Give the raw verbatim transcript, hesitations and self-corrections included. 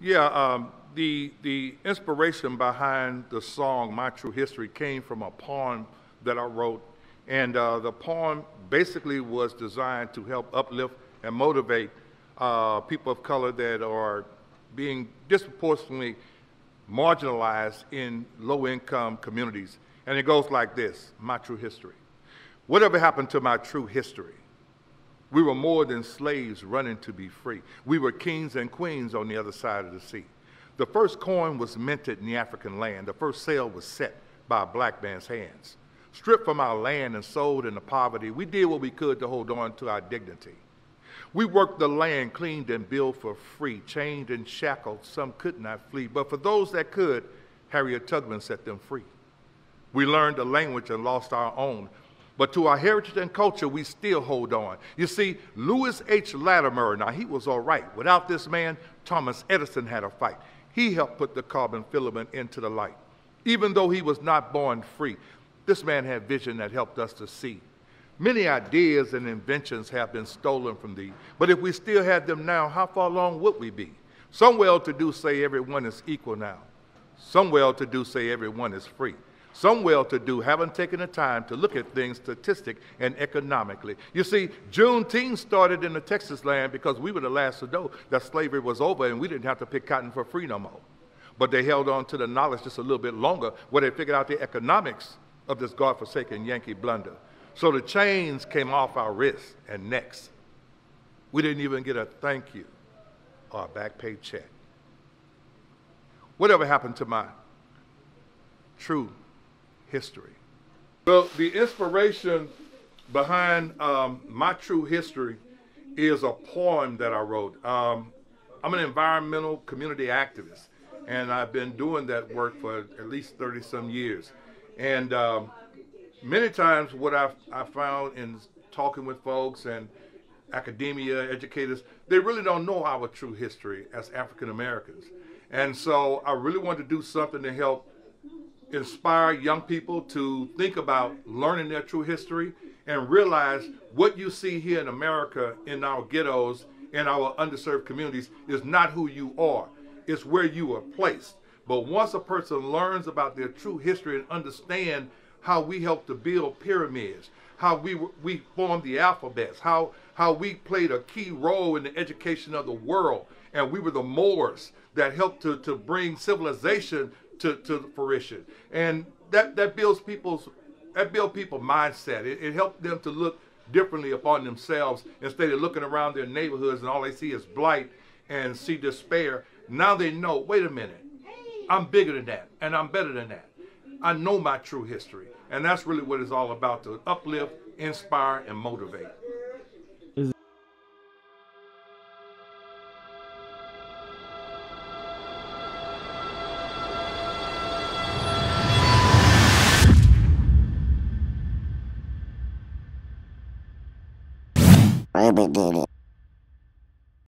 Yeah, um, the, the inspiration behind the song, My True History, came from a poem that I wrote. And uh, the poem basically was designed to help uplift and motivate uh, people of color that are being disproportionately marginalized in low-income communities. And it goes like this, my true history. Whatever happened to my true history? We were more than slaves running to be free. We were kings and queens on the other side of the sea. The first coin was minted in the African land. The first sail was set by a black man's hands. Stripped from our land and sold into poverty, we did what we could to hold on to our dignity. We worked the land, cleaned and built for free, chained and shackled, some could not flee. But for those that could, Harriet Tugman set them free. We learned the language and lost our own. But to our heritage and culture, we still hold on. You see, Lewis H. Latimer, now he was all right. Without this man, Thomas Edison had a fight. He helped put the carbon filament into the light. Even though he was not born free, this man had vision that helped us to see. Many ideas and inventions have been stolen from thee, but if we still had them now, how far along would we be? Some well-to-do say everyone is equal now. Some well-to-do say everyone is free. Some well-to-do haven't taken the time to look at things statistically and economically. You see, Juneteenth started in the Texas land because we were the last to know that slavery was over and we didn't have to pick cotton for free no more. But they held on to the knowledge just a little bit longer where they figured out the economics of this godforsaken Yankee blunder. So the chains came off our wrists and necks. We didn't even get a thank you or a back pay check. Whatever happened to my true history? Well, the inspiration behind um, My True History is a poem that I wrote. Um, I'm an environmental community activist, and I've been doing that work for at least thirty some years. And um, many times what I've, I found in talking with folks and academia, educators, they really don't know our true history as African Americans. And so I really wanted to do something to help inspire young people to think about learning their true history and realize what you see here in America in our ghettos and our underserved communities is not who you are. It's where you were placed. But once a person learns about their true history and understand how we helped to build pyramids, how we, we formed the alphabets, how, how we played a key role in the education of the world, and we were the Moors that helped to, to bring civilization To, to fruition, and that that builds people's that builds people's mindset. It, it helps them to look differently upon themselves instead of looking around their neighborhoods and all they see is blight and see despair. Now they know. Wait a minute, I'm bigger than that, and I'm better than that. I know my true history, and that's really what it's all about: to uplift, inspire, and motivate. Rabbit did it.